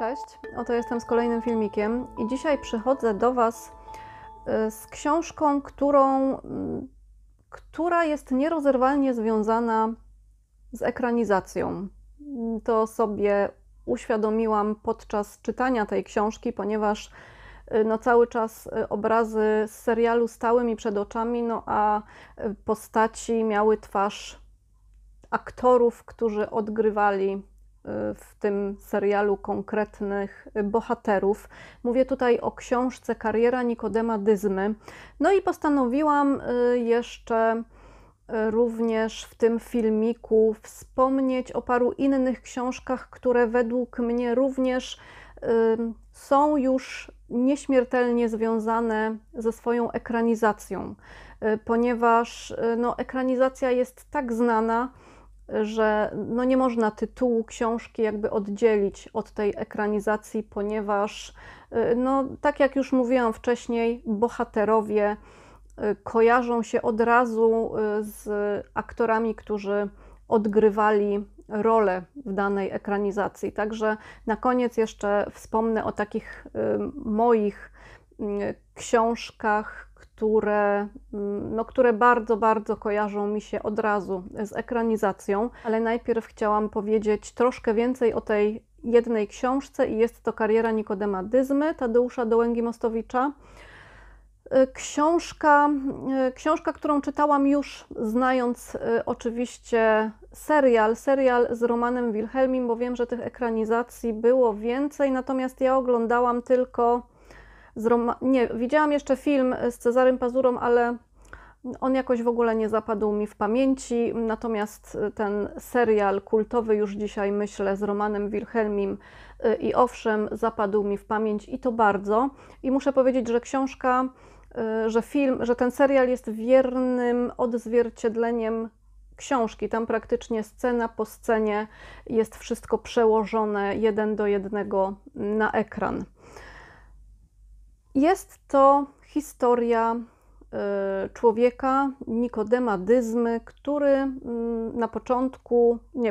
Cześć, oto jestem z kolejnym filmikiem i dzisiaj przychodzę do Was z książką, która jest nierozerwalnie związana z ekranizacją. To sobie uświadomiłam podczas czytania tej książki, ponieważ cały czas obrazy z serialu stały mi przed oczami, a postaci miały twarz aktorów, którzy odgrywali w tym serialu konkretnych bohaterów. Mówię tutaj o książce Kariera Nikodema Dyzmy. No i postanowiłam jeszcze również w tym filmiku wspomnieć o paru innych książkach, które według mnie również są już nieśmiertelnie związane ze swoją ekranizacją, ponieważ ekranizacja jest tak znana, że nie można tytułu książki jakby oddzielić od tej ekranizacji, ponieważ tak jak już mówiłam wcześniej, bohaterowie kojarzą się od razu z aktorami, którzy odgrywali rolę w danej ekranizacji. Także na koniec jeszcze wspomnę o takich moich książkach, które bardzo, bardzo kojarzą mi się od razu z ekranizacją, ale najpierw chciałam powiedzieć troszkę więcej o tej jednej książce i jest to Kariera Nikodema Dyzmy Tadeusza Dołęgi-Mostowicza. Książka, którą czytałam już znając oczywiście serial z Romanem Wilhelmim, bo wiem, że tych ekranizacji było więcej, natomiast ja oglądałam tylko widziałam jeszcze film z Cezarym Pazurą, ale on jakoś w ogóle nie zapadł mi w pamięci, natomiast ten serial kultowy już dzisiaj, myślę, z Romanem Wilhelmim i owszem, zapadł mi w pamięć i to bardzo. I muszę powiedzieć, że ten serial jest wiernym odzwierciedleniem książki. Tam praktycznie scena po scenie jest wszystko przełożone 1:1 na ekran. Jest to historia człowieka, Nikodema Dyzmy, który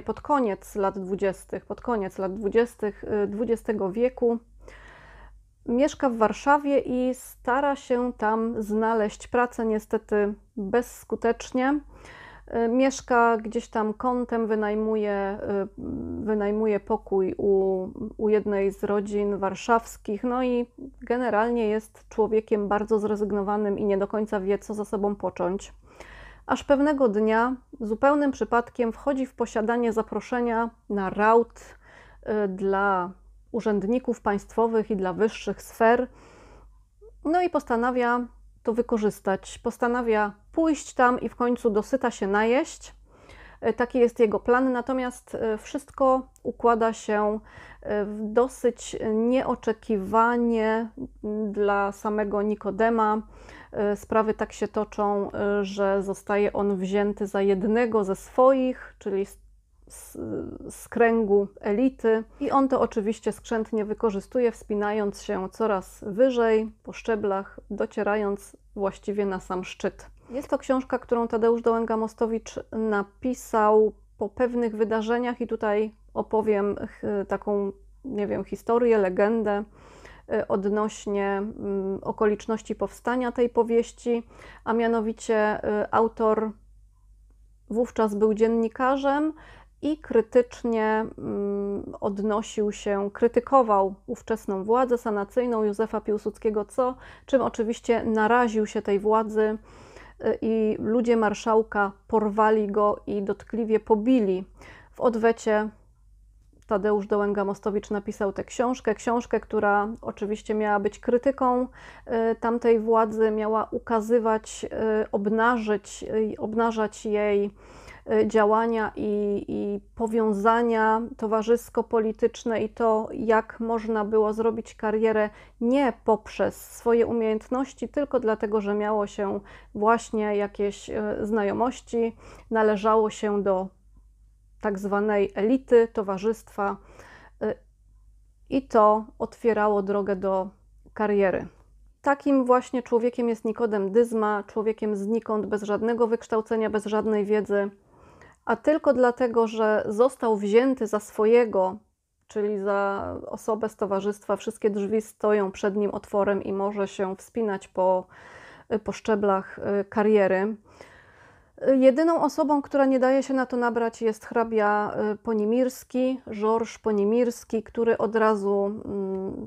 pod koniec lat 20. XX wieku mieszka w Warszawie i stara się tam znaleźć pracę, niestety bezskutecznie. Mieszka gdzieś tam kątem, wynajmuje pokój u jednej z rodzin warszawskich, i generalnie jest człowiekiem bardzo zrezygnowanym i nie do końca wie, co za sobą począć. Aż pewnego dnia zupełnym przypadkiem wchodzi w posiadanie zaproszenia na raut dla urzędników państwowych i dla wyższych sfer, i postanawia to wykorzystać. Postanawia pójść tam i w końcu dosyta się najeść. Taki jest jego plan, natomiast wszystko układa się dosyć nieoczekiwanie dla samego Nikodema. Sprawy tak się toczą, że zostaje on wzięty za jednego ze swoich, czyli z kręgu elity, i on to oczywiście skrzętnie wykorzystuje, wspinając się coraz wyżej po szczeblach, docierając właściwie na sam szczyt. Jest to książka, którą Tadeusz Dołęga-Mostowicz napisał po pewnych wydarzeniach i tutaj opowiem taką, historię, legendę odnośnie okoliczności powstania tej powieści, a mianowicie autor wówczas był dziennikarzem i krytycznie krytykował ówczesną władzę sanacyjną Józefa Piłsudskiego, czym oczywiście naraził się tej władzy i ludzie marszałka porwali go i dotkliwie pobili. W odwecie Tadeusz Dołęga-Mostowicz napisał tę książkę, która oczywiście miała być krytyką tamtej władzy, miała ukazywać, obnażać jej działania i powiązania towarzysko-polityczne i to, jak można było zrobić karierę nie poprzez swoje umiejętności, tylko dlatego, że miało się właśnie jakieś znajomości, należało się do tak zwanej elity, towarzystwa i to otwierało drogę do kariery. Takim właśnie człowiekiem jest Nikodem Dyzma, człowiekiem znikąd, bez żadnego wykształcenia, bez żadnej wiedzy, a tylko dlatego, że został wzięty za swojego czyli za osobę z towarzystwa wszystkie drzwi stoją przed nim otworem i może się wspinać po szczeblach kariery. Jedyną osobą, która nie daje się na to nabrać, jest hrabia Ponimirski, Żorż Ponimirski, który od razu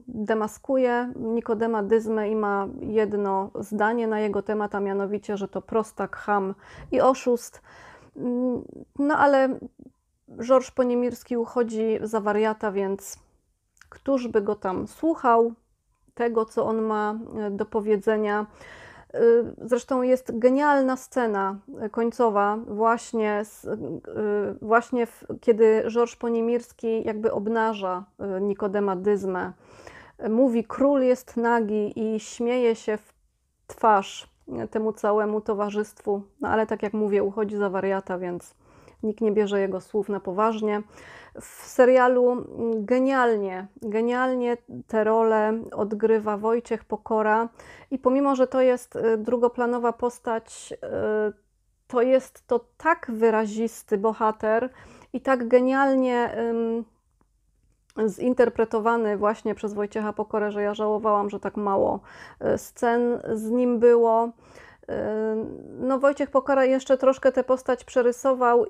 demaskuje Nikodema Dyzmę i ma jedno zdanie na jego temat, a mianowicie, że to prostak, cham i oszust. No ale Żorż Ponimirski uchodzi za wariata, więc któż by go tam słuchał, tego co on ma do powiedzenia. Zresztą jest genialna scena końcowa właśnie kiedy Żorż Ponimirski jakby obnaża Nikodema Dyzmę. Mówi, król jest nagi i śmieje się w twarz temu całemu towarzystwu. No ale tak jak mówię, uchodzi za wariata, więc nikt nie bierze jego słów na poważnie. W serialu genialnie te role odgrywa Wojciech Pokora i pomimo, że to jest drugoplanowa postać, to jest to tak wyrazisty bohater i tak genialnie zinterpretowany właśnie przez Wojciecha Pokorę, że ja żałowałam, że tak mało scen z nim było. No Wojciech Pokora jeszcze troszkę tę postać przerysował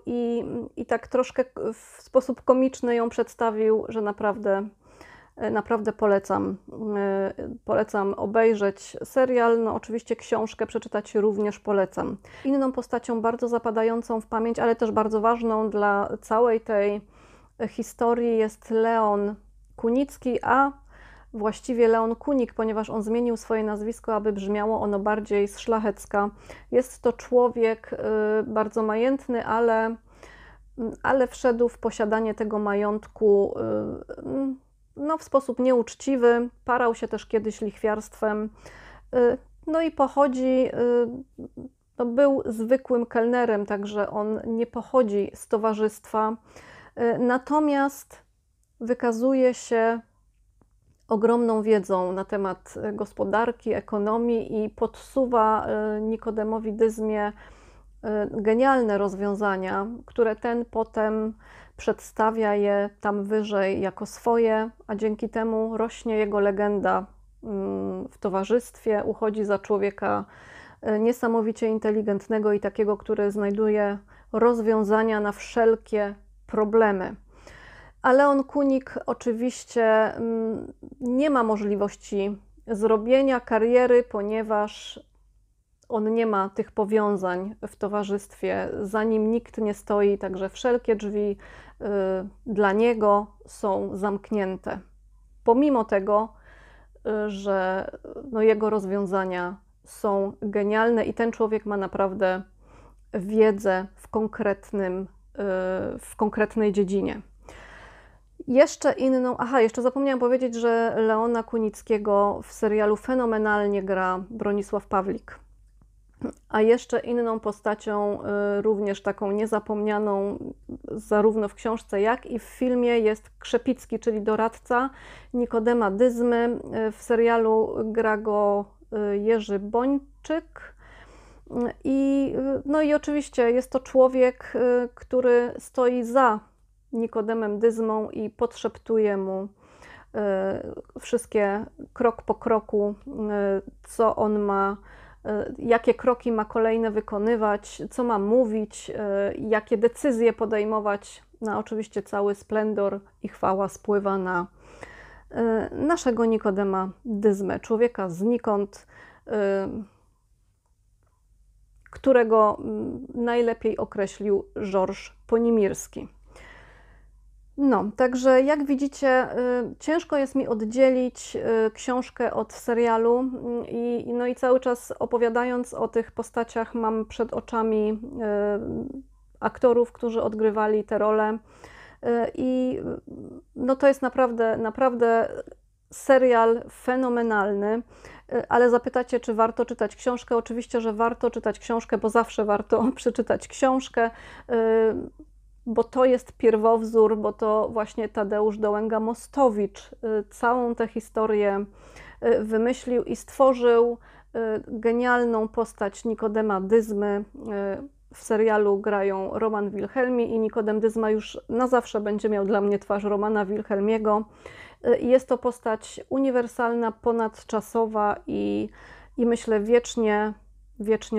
i tak troszkę w sposób komiczny ją przedstawił, że naprawdę polecam obejrzeć serial. No oczywiście książkę przeczytać również polecam. Inną postacią bardzo zapadającą w pamięć, ale też bardzo ważną dla całej tej historii jest Leon Kunicki, a właściwie Leon Kunik, ponieważ on zmienił swoje nazwisko, aby brzmiało ono bardziej z szlachecka. Jest to człowiek bardzo majętny, ale wszedł w posiadanie tego majątku no, w sposób nieuczciwy. Parał się też kiedyś lichwiarstwem. No i pochodzi, no, był zwykłym kelnerem, także on nie pochodzi z towarzystwa. Natomiast wykazuje się ogromną wiedzą na temat gospodarki, ekonomii i podsuwa Nikodemowi Dyzmie genialne rozwiązania, które ten potem przedstawia je tam wyżej jako swoje, a dzięki temu rośnie jego legenda w towarzystwie, uchodzi za człowieka niesamowicie inteligentnego i takiego, który znajduje rozwiązania na wszelkie problemy. A Leon Kunik oczywiście nie ma możliwości zrobienia kariery, ponieważ on nie ma tych powiązań w towarzystwie, za nim nikt nie stoi, także wszelkie drzwi dla niego są zamknięte. Pomimo tego, że no, jego rozwiązania są genialne i ten człowiek ma naprawdę wiedzę w konkretnej dziedzinie. Jeszcze inną... Aha, jeszcze zapomniałam powiedzieć, że Leona Kunickiego w serialu fenomenalnie gra Bronisław Pawlik. A jeszcze inną postacią, również taką niezapomnianą zarówno w książce, jak i w filmie jest Krzepicki, czyli doradca Nikodema Dyzmy. W serialu gra go Jerzy Bończyk. No i oczywiście jest to człowiek, który stoi za Nikodemem Dyzmą i podszeptuje mu wszystkie krok po kroku, co on ma, jakie kroki ma kolejne wykonywać, co ma mówić, jakie decyzje podejmować. No oczywiście cały splendor i chwała spływa na naszego Nikodema Dyzmę, człowieka znikąd, którego najlepiej określił Żorż Ponimirski. No, także jak widzicie, ciężko jest mi oddzielić książkę od serialu i cały czas opowiadając o tych postaciach mam przed oczami aktorów, którzy odgrywali te role i no to jest naprawdę serial fenomenalny, ale zapytacie, czy warto czytać książkę? Oczywiście, że warto czytać książkę, bo zawsze warto przeczytać książkę, bo to jest pierwowzór, bo to właśnie Tadeusz Dołęga-Mostowicz całą tę historię wymyślił i stworzył genialną postać Nikodema Dyzmy, w serialu grają Roman Wilhelmi i Nikodem Dyzma już na zawsze będzie miał dla mnie twarz Romana Wilhelmiego. Jest to postać uniwersalna, ponadczasowa i myślę wiecznie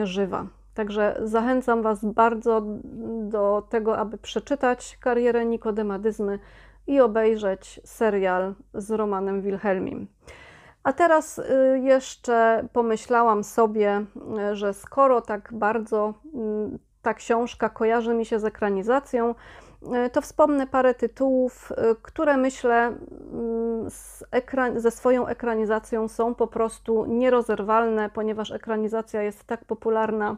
żywa. Także zachęcam Was bardzo do tego, aby przeczytać karierę Nikodema Dyzmy i obejrzeć serial z Romanem Wilhelmim. A teraz jeszcze pomyślałam sobie, że skoro tak bardzo ta książka kojarzy mi się z ekranizacją, to wspomnę parę tytułów, które myślę ze swoją ekranizacją są po prostu nierozerwalne, ponieważ ekranizacja jest tak popularna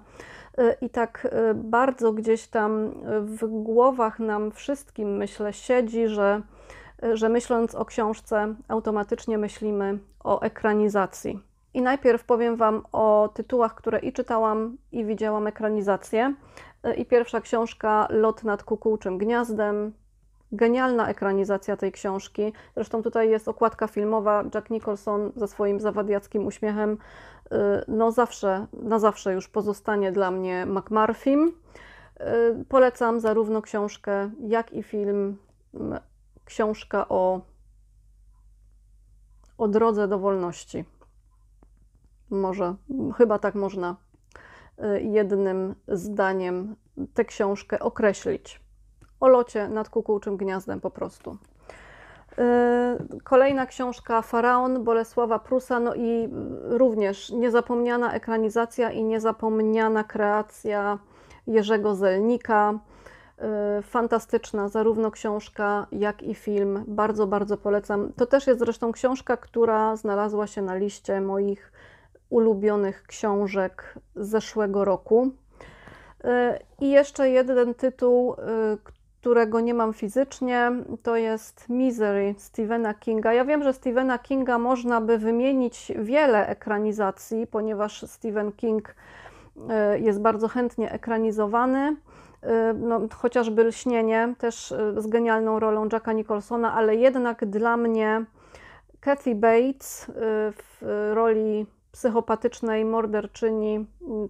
i tak bardzo gdzieś tam w głowach nam wszystkim, myślę, siedzi, że myśląc o książce automatycznie myślimy o ekranizacji. I najpierw powiem Wam o tytułach, które i czytałam, i widziałam ekranizację. I pierwsza książka, Lot nad kukułczym gniazdem. Genialna ekranizacja tej książki. Zresztą tutaj jest okładka filmowa. Jack Nicholson ze swoim zawadiackim uśmiechem. No zawsze, na zawsze już pozostanie dla mnie McMurphym. Polecam zarówno książkę, jak i film. Książka o drodze do wolności. Może, chyba tak można jednym zdaniem tę książkę określić. O locie nad kukułczym gniazdem po prostu. Kolejna książka, Faraon Bolesława Prusa, no i również niezapomniana ekranizacja i niezapomniana kreacja Jerzego Zelnika. Fantastyczna zarówno książka, jak i film. Bardzo, bardzo polecam. To też jest zresztą książka, która znalazła się na liście moich ulubionych książek z zeszłego roku. I jeszcze jeden tytuł, którego nie mam fizycznie, to jest Misery Stephena Kinga. Ja wiem, że Stephena Kinga można by wymienić wiele ekranizacji, ponieważ Stephen King jest bardzo chętnie ekranizowany. No, chociażby Lśnienie, też z genialną rolą Jacka Nicholsona, ale jednak dla mnie Kathy Bates w roli psychopatycznej morderczyni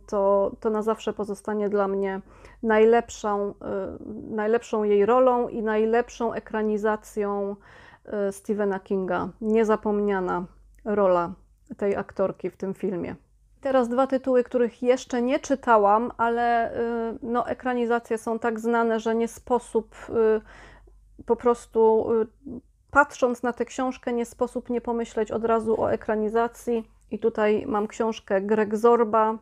to na zawsze pozostanie dla mnie najlepszą jej rolą i najlepszą ekranizacją Stephena Kinga. Niezapomniana rola tej aktorki w tym filmie. Teraz dwa tytuły, których jeszcze nie czytałam, ale no, ekranizacje są tak znane, że nie sposób po prostu patrząc na tę książkę, nie sposób nie pomyśleć od razu o ekranizacji. I tutaj mam książkę Greg Zorba,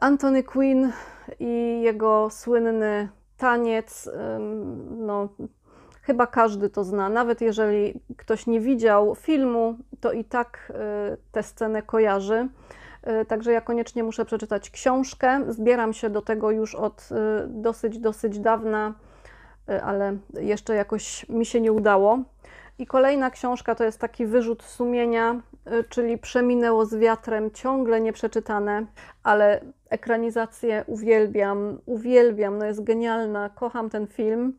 Anthony Quinn i jego słynny taniec. No, chyba każdy to zna, nawet jeżeli ktoś nie widział filmu, to i tak tę scenę kojarzy. Także ja koniecznie muszę przeczytać książkę. Zbieram się do tego już od dosyć dawna, ale jeszcze jakoś mi się nie udało. I kolejna książka to jest taki wyrzut sumienia, czyli Przeminęło z wiatrem, ciągle nieprzeczytane, ale ekranizację uwielbiam, no jest genialna, kocham ten film.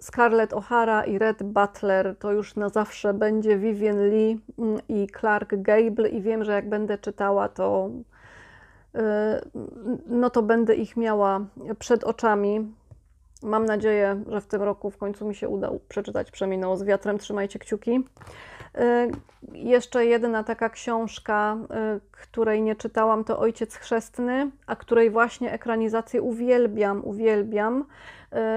Scarlett O'Hara i Rhett Butler, to już na zawsze będzie Vivien Leigh i Clark Gable i wiem, że jak będę czytała, to, no to będę ich miała przed oczami. Mam nadzieję, że w tym roku w końcu mi się uda przeczytać Przeminęło z wiatrem. Trzymajcie kciuki. Jeszcze jedna taka książka, której nie czytałam, to Ojciec chrzestny, a której właśnie ekranizację uwielbiam.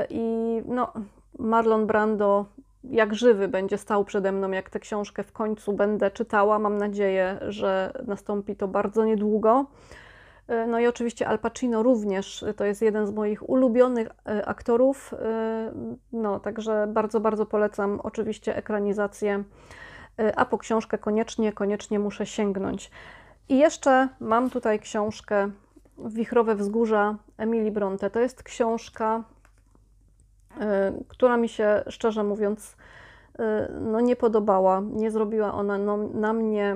I no, Marlon Brando jak żywy będzie stał przede mną, jak tę książkę w końcu będę czytała. Mam nadzieję, że nastąpi to bardzo niedługo. No i oczywiście Al Pacino również, to jest jeden z moich ulubionych aktorów, no także bardzo polecam oczywiście ekranizację, a po książkę koniecznie muszę sięgnąć. I jeszcze mam tutaj książkę Wichrowe wzgórza Emily Brontë. To jest książka, która mi się, szczerze mówiąc, no nie podobała, nie zrobiła ona na mnie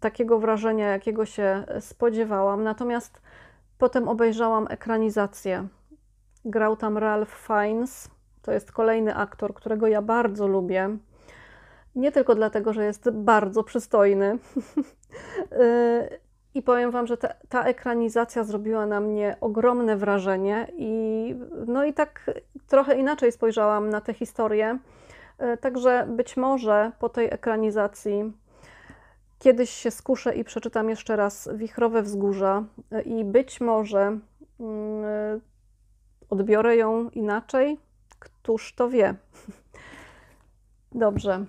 takiego wrażenia, jakiego się spodziewałam. Natomiast potem obejrzałam ekranizację. Grał tam Ralph Fiennes, to jest kolejny aktor, którego ja bardzo lubię. Nie tylko dlatego, że jest bardzo przystojny I powiem wam, że ta ekranizacja zrobiła na mnie ogromne wrażenie i no i tak trochę inaczej spojrzałam na tę historię. Także być może po tej ekranizacji kiedyś się skuszę i przeczytam jeszcze raz Wichrowe Wzgórza i być może odbiorę ją inaczej. Któż to wie? Dobrze,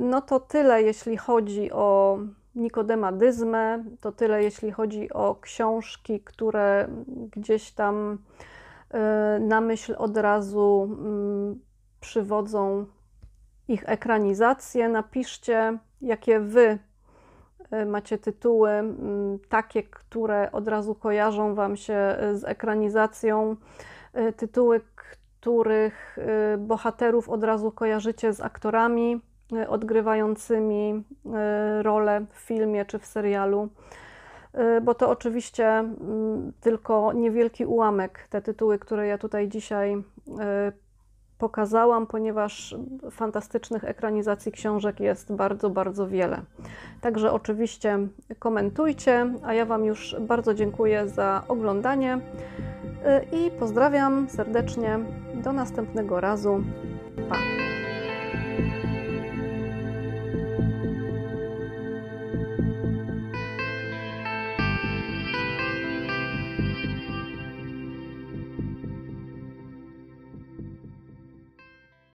no to tyle jeśli chodzi o Nikodema Dyzmę, to tyle jeśli chodzi o książki, które gdzieś tam na myśl od razu przywodzą ich ekranizację. Napiszcie, jakie wy macie tytuły, takie, które od razu kojarzą wam się z ekranizacją, tytuły, których bohaterów od razu kojarzycie z aktorami odgrywającymi rolę w filmie czy w serialu, bo to oczywiście tylko niewielki ułamek, te tytuły, które ja tutaj dzisiaj pokazałam, ponieważ fantastycznych ekranizacji książek jest bardzo, bardzo wiele. Także oczywiście komentujcie, a ja wam już bardzo dziękuję za oglądanie i pozdrawiam serdecznie. Do następnego razu. Pa!